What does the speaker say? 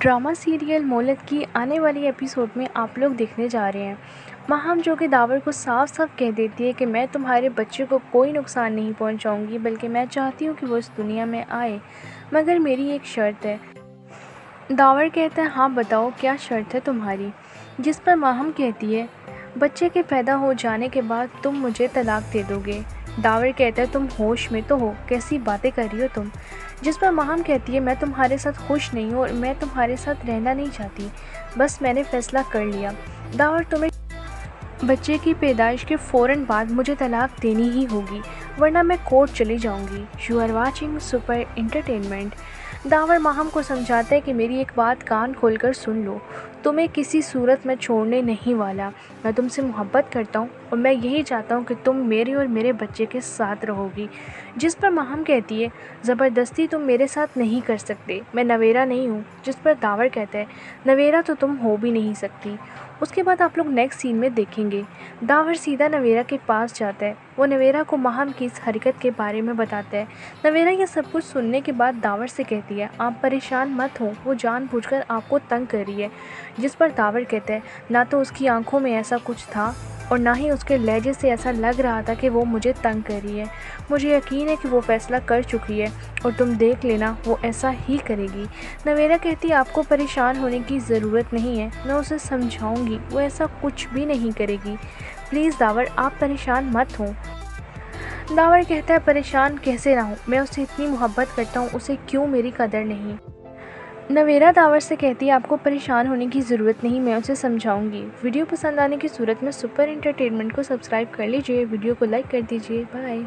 Drama serial मोहलत की आने वाली एपिसोड में आप लोग देखने जा रहे हैं। माहम जो कि दावर को साफ साफ कह देती है कि मैं तुम्हारे बच्चे को कोई नुकसान नहीं पहुंचाऊंगी, बल्कि मैं चाहती हूं कि वो इस दुनिया में आए, मगर मेरी एक शर्त है। दावर कहता है हाँ बताओ क्या शर्त है तुम्हारी, जिस पर माहम कहती है बच्चे के पैदा हो जाने के बाद तुम मुझे तलाक दे दोगे। दावर कहता है तुम होश में तो हो, कैसी बातें कर रही हो तुम। जिस पर माहम कहती है मैं तुम्हारे साथ खुश नहीं हूँ और मैं तुम्हारे साथ रहना नहीं चाहती, बस मैंने फैसला कर लिया। दावर तुम्हें बच्चे की पैदाइश के फ़ौरन बाद मुझे तलाक देनी ही होगी, वरना मैं कोर्ट चली जाऊंगी। You are watching super entertainment. Dawar Maham को समझाता है कि मेरी एक बात कान खोलकर सुन लो, तुम्हें किसी सूरत में छोड़ने नहीं वाला। मैं तुमसे मोहब्बत करता हूँ और मैं यही चाहता हूँ कि तुम मेरे और मेरे बच्चे के साथ रहोगी। जिस पर माहम कहती है ज़बरदस्ती तुम मेरे साथ नहीं कर सकते, मैं नवेरा नहीं हूँ। जिस पर दावर कहता है नवेरा तो तुम हो भी नहीं सकती। उसके बाद आप लोग नेक्स्ट सीन में देखेंगे दावर सीधा नवेरा के पास जाता है, वो नवेरा को माहम की इस हरकत के बारे में बताता है। नवेरा यह सब कुछ सुनने के बाद दावर से कहती है आप परेशान मत हो, वो जानबूझकर आपको तंग कर रही है। जिस पर दावर कहता है ना तो उसकी आंखों में ऐसा कुछ था और ना ही उसके लहजे से ऐसा लग रहा था कि वो मुझे तंग कर रही है। मुझे यकीन है कि वो फैसला कर चुकी है और तुम देख लेना वो ऐसा ही करेगी। नवेरा कहती है आपको परेशान होने की ज़रूरत नहीं है, मैं उसे समझाऊंगी, वो ऐसा कुछ भी नहीं करेगी। प्लीज़ दावर आप परेशान मत हों। दावर कहता है परेशान कैसे ना हूँ, मैं उससे इतनी मोहब्बत करता हूँ, उसे क्यों मेरी कदर नहीं। नवेरा दावर से कहती है आपको परेशान होने की ज़रूरत नहीं, मैं उसे समझाऊंगी। वीडियो पसंद आने की सूरत में सुपर एंटरटेनमेंट को सब्सक्राइब कर लीजिए, वीडियो को लाइक कर दीजिए। बाय।